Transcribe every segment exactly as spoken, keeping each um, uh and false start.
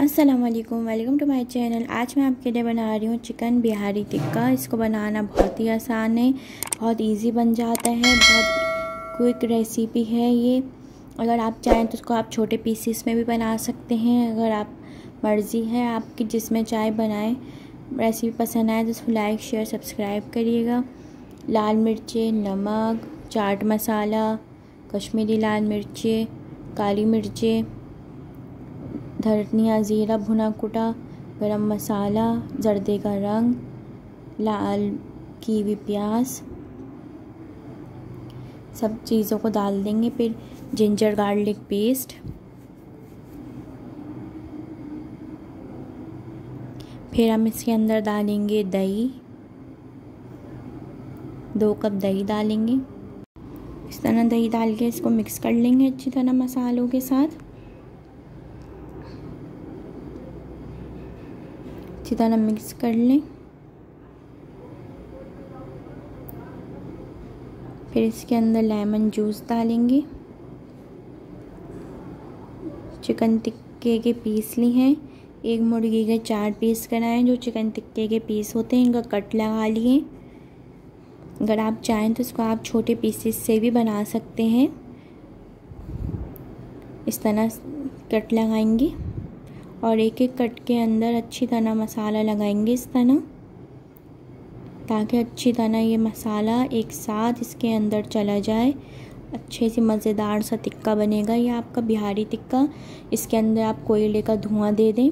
अस्सलाम वालेकुम, welcome to my channel. आज मैं आपके लिए बना रही हूँ चिकन बिहारी टिक्का। इसको बनाना बहुत ही आसान है, बहुत इजी बन जाता है, बहुत क्विक रेसिपी है ये। अगर आप चाहें तो इसको आप छोटे पीसेस में भी बना सकते हैं, अगर आप मर्ज़ी है आपकी जिसमें चाहे बनाएं। रेसिपी पसंद आए तो इसको लाइक शेयर सब्सक्राइब करिएगा। लाल मिर्चें, नमक, चाट मसाला, कश्मीरी लाल मिर्चें, काली मिर्चें, धनिया, ज़ीरा भुना कुटा, गरम मसाला, जर्दे का रंग, लाल कीवी, प्याज, सब चीज़ों को डाल देंगे। फिर जिंजर गार्लिक पेस्ट, फिर हम इसके अंदर डालेंगे दही, दो कप दही डालेंगे। इस तरह दही डाल के इसको मिक्स कर लेंगे अच्छी तरह मसालों के साथ। अच्छी तरह मिक्स कर लें। फिर इसके अंदर लेमन जूस डालेंगे। चिकन टिक्के के पीस लिए हैं, एक मुर्गी के चार पीस कराएं। जो चिकन टिक्के के पीस होते हैं इनका कट लगा लिए। अगर आप चाहें तो इसको आप छोटे पीसेस से भी बना सकते हैं। इस तरह कट लगाएंगे और एक एक कट के अंदर अच्छी तरह मसाला लगाएंगे इस तरह, ताकि अच्छी तरह ये मसाला एक साथ इसके अंदर चला जाए। अच्छे से मज़ेदार सा टिक्का बनेगा ये आपका बिहारी टिक्का। इसके अंदर आप कोयले का धुआं दे दें,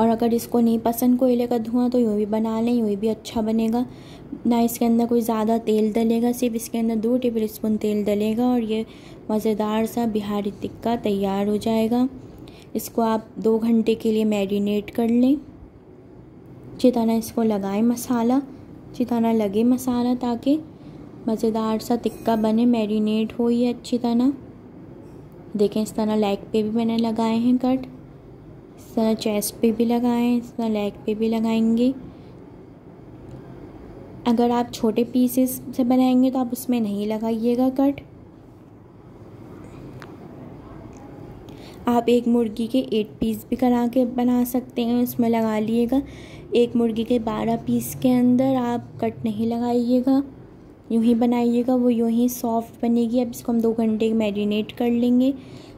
और अगर इसको नहीं पसंद कोयले का धुआं तो यूँ भी बना लें, यूँ भी अच्छा बनेगा। ना इसके अंदर कोई ज़्यादा तेल डलेगा, सिर्फ इसके अंदर दो टेबल स्पून तेल डलेगा और ये मज़ेदार सा बिहारी टिक्का तैयार हो जाएगा। इसको आप दो घंटे के लिए मैरिनेट कर लें। अच्छी तरह इसको लगाएं मसाला, अच्छी तरह लगे मसाला, ताकि मज़ेदार सा टिक्का बने, मैरिनेट हो ये अच्छी तरह। देखें इस तरह लेग पे भी मैंने लगाए हैं कट, इस तरह चेस्ट पे भी लगाएं, इस तरह लेग पे भी लगाएंगे। अगर आप छोटे पीसेस से बनाएंगे तो आप उसमें नहीं लगाइएगा कट। आप एक मुर्गी के एट पीस भी करा के बना सकते हैं, उसमें लगा लीजिएगा। एक मुर्गी के बारह पीस के अंदर आप कट नहीं लगाइएगा, यूं ही बनाइएगा, वो यूं ही सॉफ्ट बनेगी। अब इसको हम दो घंटे मैरिनेट कर लेंगे।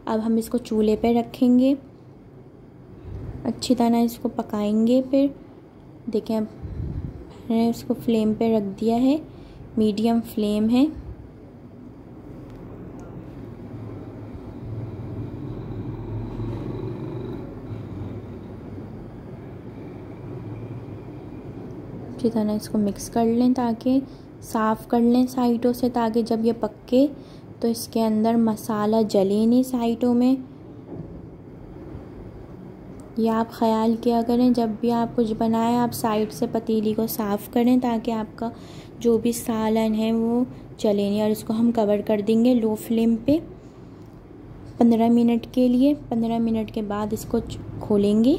अब हम इसको चूल्हे पे रखेंगे, अच्छी तरह इसको पकाएंगे। फिर देखें अब मैंने इसको फ्लेम पे रख दिया है, मीडियम फ्लेम है। अच्छी तरह इसको मिक्स कर लें, ताकि साफ़ कर लें साइडों से, ताकि जब ये पके तो इसके अंदर मसाला जले नहीं साइडों में। ये आप ख़याल किया करें, जब भी आप कुछ बनाएं आप साइड से पतीली को साफ़ करें, ताकि आपका जो भी सालन है वो चले नहीं। और इसको हम कवर कर देंगे लो फ्लेम पे पंद्रह मिनट के लिए। पंद्रह मिनट के बाद इसको खोलेंगे,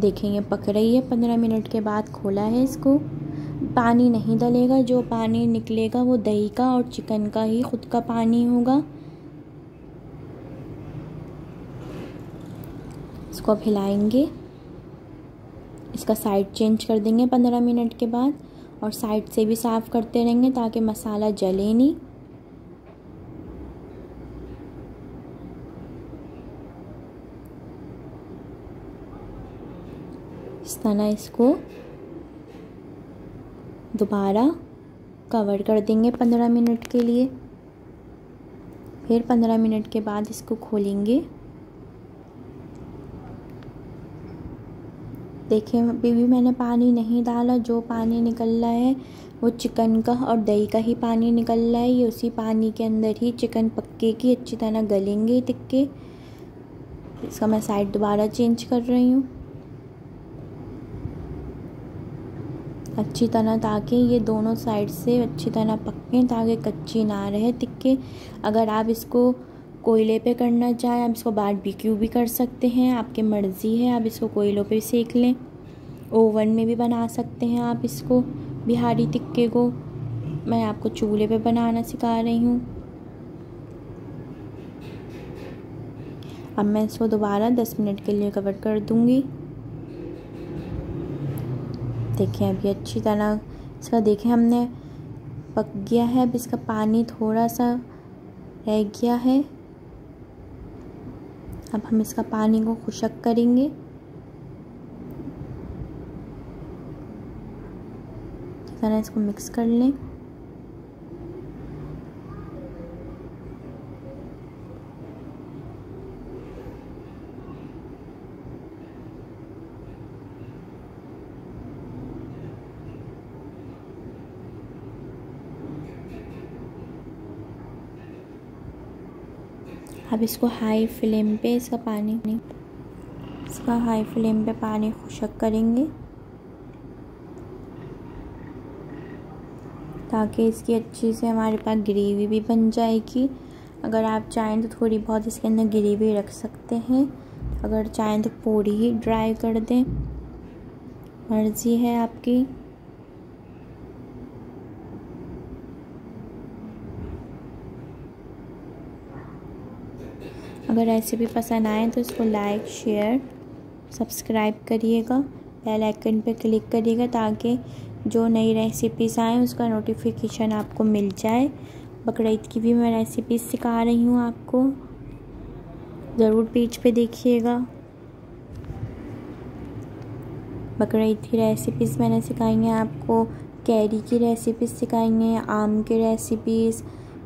देखेंगे पक रही है। पंद्रह मिनट के बाद खोला है इसको। पानी नहीं डलेगा, जो पानी निकलेगा वो दही का और चिकन का ही खुद का पानी होगा। इसको हिलाएंगे, इसका साइड चेंज कर देंगे पंद्रह मिनट के बाद, और साइड से भी साफ़ करते रहेंगे ताकि मसाला जले नहीं। इस तरह इसको दोबारा कवर कर देंगे पंद्रह मिनट के लिए। फिर पंद्रह मिनट के बाद इसको खोलेंगे। देखिए अभी भी मैंने पानी नहीं डाला, जो पानी निकल रहा है वो चिकन का और दही का ही पानी निकल रहा है। ये उसी पानी के अंदर ही चिकन पकेगी, अच्छी तरह गलेंगे टिक्के। इसका मैं साइड दोबारा चेंज कर रही हूँ अच्छी तरह, ताकि ये दोनों साइड से अच्छी तरह पकें, ताकि कच्ची ना रहे टिक्के। अगर आप इसको कोयले पे करना चाहें आप इसको बारबेक्यू भी कर सकते हैं, आपके मर्ज़ी है। आप इसको कोयलों पे सेक लें, ओवन में भी बना सकते हैं आप इसको बिहारी टिक्के को। मैं आपको चूल्हे पे बनाना सिखा रही हूँ। अब मैं इसको दोबारा दस मिनट के लिए कवर कर दूंगी। देखें अभी अच्छी तरह इसका देखें हमने पक गया है। अब इसका पानी थोड़ा सा रह गया है, अब हम इसका पानी को खुशक करेंगे। इस तरह इसको मिक्स कर लें। अब इसको हाई फ्लेम पे इसका पानी इसका हाई फ्लेम पे पानी खुशक करेंगे ताकि इसकी अच्छी से हमारे पास ग्रेवी भी बन जाएगी। अगर आप चाहें तो थोड़ी बहुत इसके अंदर ग्रेवी रख सकते हैं, अगर चाहें तो पूरी ही ड्राई कर दें, मर्जी है आपकी। अगर रेसिपी पसंद आए तो इसको लाइक शेयर सब्सक्राइब करिएगा, बेल आइकन पर क्लिक करिएगा ताकि जो नई रेसिपीज़ आएँ उसका नोटिफिकेशन आपको मिल जाए। बकरीद की भी मैं रेसिपीज सिखा रही हूँ, आपको ज़रूर पेज पे देखिएगा। बकरीद की रेसिपीज़ मैंने सिखाई हैं आपको, कैरी की रेसिपीज़ सिखाई हैं, आम की रेसिपीज़,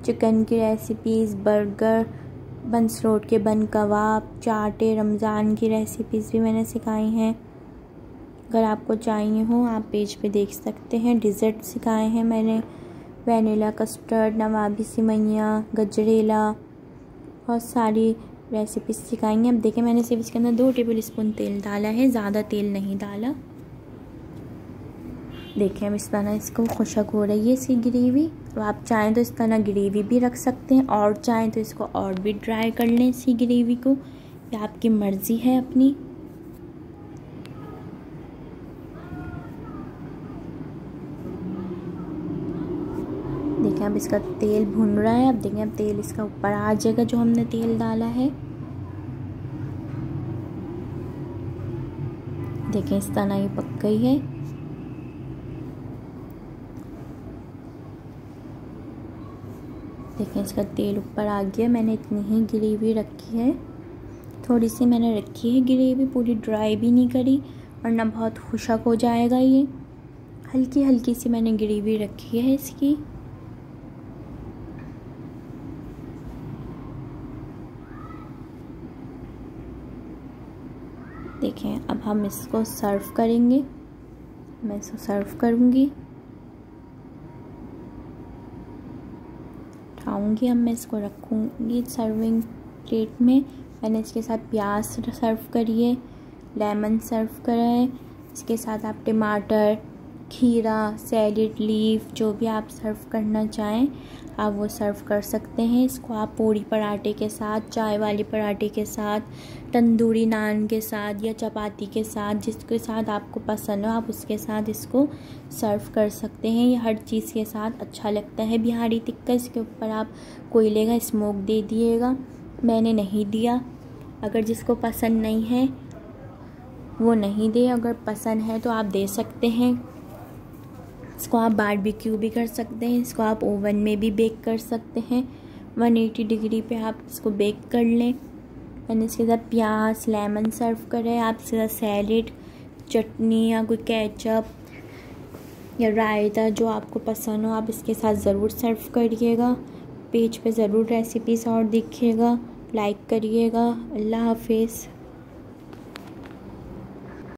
चिकन की रेसिपीज़, बर्गर, बंस रोड के बन कबाब, चाटे, रमज़ान की रेसिपीज़ भी मैंने सिखाई हैं। अगर आपको चाहिए हो आप पेज पे देख सकते हैं। डिज़र्ट सिखाए हैं मैंने, वनीला कस्टर्ड, नवाबी सिमैया, गजरेला, बहुत सारी रेसिपीज सिखाई हैं। अब देखें मैंने सिर्फ इसके अंदर दो टेबल स्पून तेल डाला है, ज़्यादा तेल नहीं डाला। देखें अब इस तरह इसको खुशक हो रही है इसकी ग्रेवी। तो आप चाहें तो इस तरह ग्रेवी भी रख सकते हैं और चाहें तो इसको और भी ड्राई कर लें इसी ग्रेवी को, ये आपकी मर्ज़ी है अपनी। देखें अब इसका तेल भुन रहा है। अब देखें अब तेल इसका ऊपर आ जाएगा जो हमने तेल डाला है। देखें इस तरह ये पक गई है। देखें इसका तेल ऊपर आ गया। मैंने इतनी ही ग्रेवी रखी है, थोड़ी सी मैंने रखी है ग्रेवी, पूरी ड्राई भी नहीं करी वरना बहुत खुशक हो जाएगा ये। हल्की हल्की सी मैंने ग्रेवी रखी है इसकी। देखें अब हम इसको सर्व करेंगे, मैं इसको सर्व करूँगी आऊँगी। अब मैं इसको रखूँगी सर्विंग प्लेट में। मैंने इसके साथ प्याज सर्व करी है, लेमन सर्व करा है, इसके साथ आप टमाटर, खीरा, सैलेड लीफ, जो भी आप सर्व करना चाहें आप वो सर्व कर सकते हैं। इसको आप पूरी पराठे के साथ, चाय वाले पराठे के साथ, तंदूरी नान के साथ या चपाती के साथ, जिसके साथ आपको पसंद हो आप उसके साथ इसको सर्व कर सकते हैं। ये हर चीज़ के साथ अच्छा लगता है बिहारी टिक्का। इसके ऊपर आप कोयले का स्मोक दे दिएगा, मैंने नहीं दिया। अगर जिसको पसंद नहीं है वो नहीं दे, अगर पसंद है तो आप दे सकते हैं। इसको आप बारबेक्यू भी कर सकते हैं, इसको आप ओवन में भी बेक कर सकते हैं, एक सौ अस्सी डिग्री पे आप इसको बेक कर लें। मैंने इसके साथ प्याज, लेमन सर्व करें, आप इसके साथ सैलेड, चटनी या कोई केचप या रायता जो आपको पसंद हो आप इसके साथ ज़रूर सर्व करिएगा। पेज पे ज़रूर रेसिपीज़ और देखिएगा, लाइक करिएगा। अल्लाह हाफिज़।